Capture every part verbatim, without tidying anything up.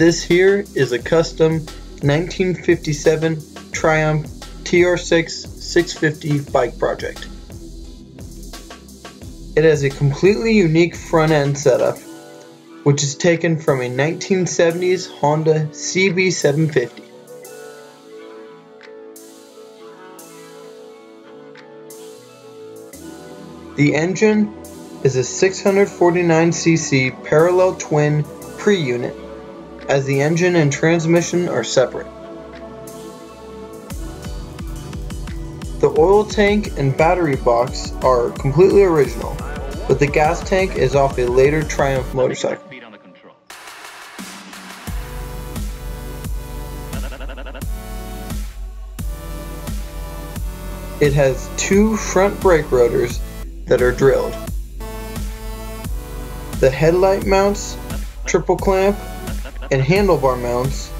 This here is a custom nineteen fifty-seven Triumph T R six six fifty bike project. It has a completely unique front end setup, which is taken from a nineteen seventies Honda C B seven fifty. The engine is a six hundred forty-nine c c parallel twin pre-unit, as the engine and transmission are separate. The oil tank and battery box are completely original, but the gas tank is off a later Triumph motorcycle. It has two front brake rotors that are drilled. The headlight mounts, triple clamp, and handlebar mounts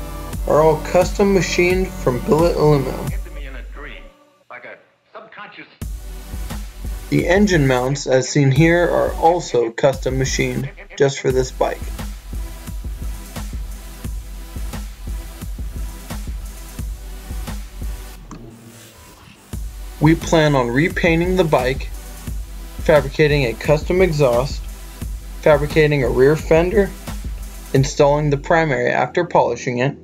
are all custom machined from Billet Alamo. The engine mounts, as seen here, are also custom machined just for this bike. We plan on repainting the bike, fabricating a custom exhaust, fabricating a rear fender, installing the primary after polishing it,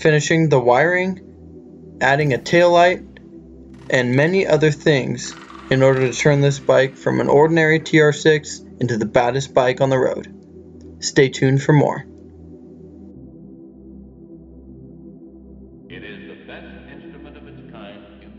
finishing the wiring, adding a taillight, and many other things in order to turn this bike from an ordinary T R six into the baddest bike on the road. Stay tuned for more. It is the best instrument of its kind.